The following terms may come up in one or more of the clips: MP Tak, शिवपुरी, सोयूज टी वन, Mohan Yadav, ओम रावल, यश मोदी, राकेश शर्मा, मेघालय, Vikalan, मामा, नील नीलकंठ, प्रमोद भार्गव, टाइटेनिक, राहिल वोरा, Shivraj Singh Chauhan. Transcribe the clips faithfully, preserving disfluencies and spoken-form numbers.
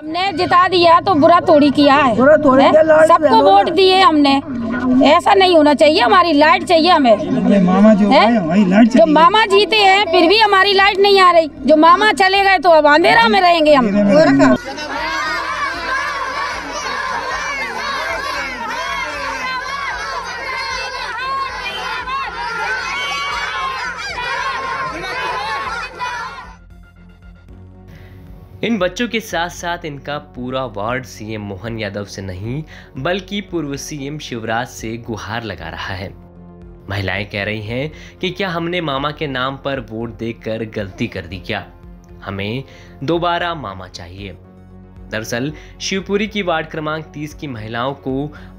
हमने जिता दिया तो बुरा थोड़ी किया है, सबको वोट दिए हमने, ऐसा नहीं होना चाहिए। हमारी लाइट चाहिए हमें, मामा जो है वही लाइट चाहिए। जो मामा जीते हैं फिर भी हमारी लाइट नहीं आ रही, जो मामा चले गए तो अब अंधेरा में रहेंगे हम। इन बच्चों के साथ साथ इनका पूरा वार्ड सीएम मोहन यादव से नहीं बल्कि पूर्व सीएम शिवराज से गुहार लगा रहा है। महिलाएं कह रही हैं कि क्या हमने मामा के नाम पर वोट देकर गलती कर दी क्या? हमें दोबारा मामा चाहिए। दरअसल शिवपुरी की वार्ड क्रमांक तीस की महिलाओं को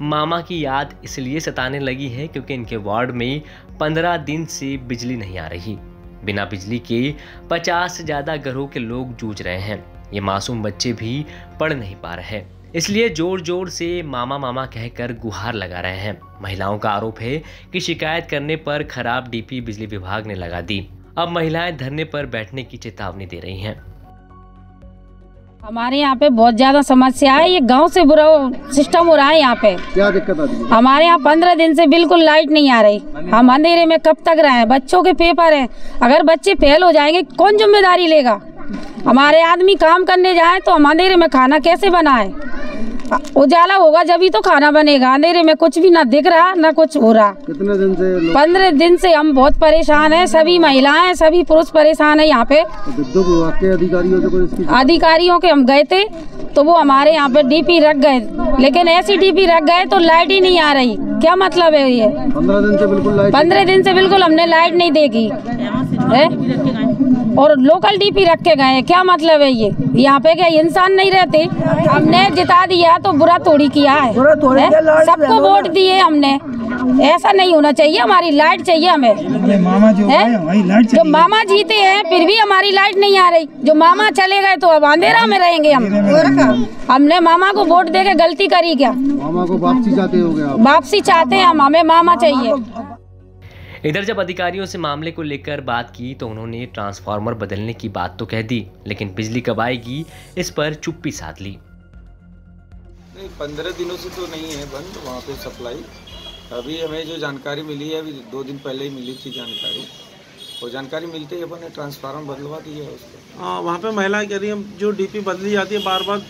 मामा की याद इसलिए सताने लगी है क्योंकि इनके वार्ड में पंद्रह दिन से बिजली नहीं आ रही। बिना बिजली के पचास से ज़्यादा घरों के लोग जूझ रहे हैं। ये मासूम बच्चे भी पढ़ नहीं पा रहे हैं, इसलिए जोर जोर से मामा मामा कहकर गुहार लगा रहे हैं। महिलाओं का आरोप है कि शिकायत करने पर खराब डीपी बिजली विभाग ने लगा दी। अब महिलाएं धरने पर बैठने की चेतावनी दे रही हैं। हमारे यहाँ पे बहुत ज्यादा समस्या है, ये गांव से बुरा सिस्टम हो रहा है। यहाँ पे क्या दिक्कत आती है? हमारे यहाँ पंद्रह दिन से बिल्कुल लाइट नहीं आ रही। हम अंधेरे में कब तक रहे? बच्चों के पेपर हैं, अगर बच्चे फेल हो जाएंगे कौन जिम्मेदारी लेगा? हमारे आदमी काम करने जाए तो हम अंधेरे में खाना कैसे बनाए? उजाला होगा जब ही तो खाना बनेगा, अंधेरे में कुछ भी ना दिख रहा ना कुछ हो रहा। कितने दिन से? पंद्रह दिन से हम बहुत परेशान हैं, सभी महिलाएं सभी पुरुष परेशान हैं। यहाँ पे तो अधिकारियों के अधिकारियों के हम गए थे तो वो हमारे यहाँ पे डीपी रख गए, लेकिन ऐसी डीपी रख गए तो लाइट ही नहीं आ रही। क्या मतलब है ये? पंद्रह दिन से बिल्कुल पंद्रह दिन से बिल्कुल हमने लाइट नहीं देगी है, और लोकल डीपी रख के गए। क्या मतलब है ये? यहाँ पे क्या इंसान नहीं रहते? हमने जिता दिया तो बुरा थोड़ी किया है, सबको वोट दिए हमने, ऐसा नहीं होना चाहिए। हमारी लाइट चाहिए हमें, मामा जो है वही लाइट चाहिए। जो मामा जीते हैं फिर भी हमारी लाइट नहीं आ रही, जो मामा चले गए तो अब अंधेरा में रहेंगे हम। हमने मामा को वोट देके गलती करी क्या? मामा को वापसी चाहते हो गया? वापसी चाहते हैं हम, हमें मामा चाहिए। इधर जब अधिकारियों से मामले को लेकर बात की तो उन्होंने ट्रांसफार्मर बदलने की बात तो कह दी, लेकिन बिजली कब आएगी इस पर चुप्पी साध ली। नहीं, पंद्रह दिनों से तो नहीं है बंद वहाँ पे सप्लाई। अभी हमें जो जानकारी मिली है, अभी दो दिन पहले ही मिली थी जानकारी, और जानकारी मिलते ही अपने ट्रांसफार्मर बदलवा दिया उसको। हाँ, वहाँ पे महिला कह रही है जो डीपी बदली जाती है बार बार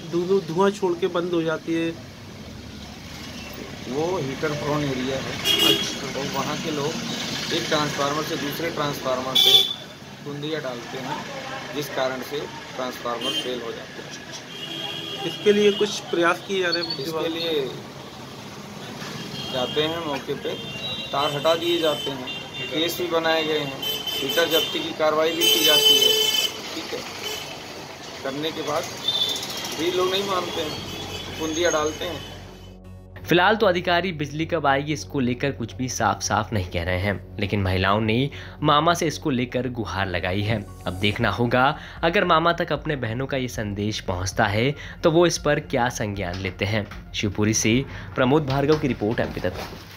धुआं छोड़ के बंद हो जाती है। वो हीटर प्रोन एरिया है, तो वहाँ के लोग एक ट्रांसफार्मर से दूसरे ट्रांसफार्मर पे गुंदिया डालते हैं, जिस कारण से ट्रांसफार्मर फेल हो जाते हैं। इसके लिए कुछ प्रयास किए जा रहे हैं? इसके लिए जाते हैं मौके पे, तार हटा दिए जाते हैं, केस भी बनाए गए हैं, हीटर जब्ती की कार्रवाई भी की जाती है। ठीक है, करने के बाद भी लोग नहीं मानते हैं, गुंदिया डालते हैं। फिलहाल तो अधिकारी बिजली कब आएगी इसको लेकर कुछ भी साफ साफ नहीं कह रहे हैं, लेकिन महिलाओं ने मामा से इसको लेकर गुहार लगाई है। अब देखना होगा अगर मामा तक अपने बहनों का ये संदेश पहुंचता है तो वो इस पर क्या संज्ञान लेते हैं। शिवपुरी से प्रमोद भार्गव की रिपोर्ट, एमपी तक।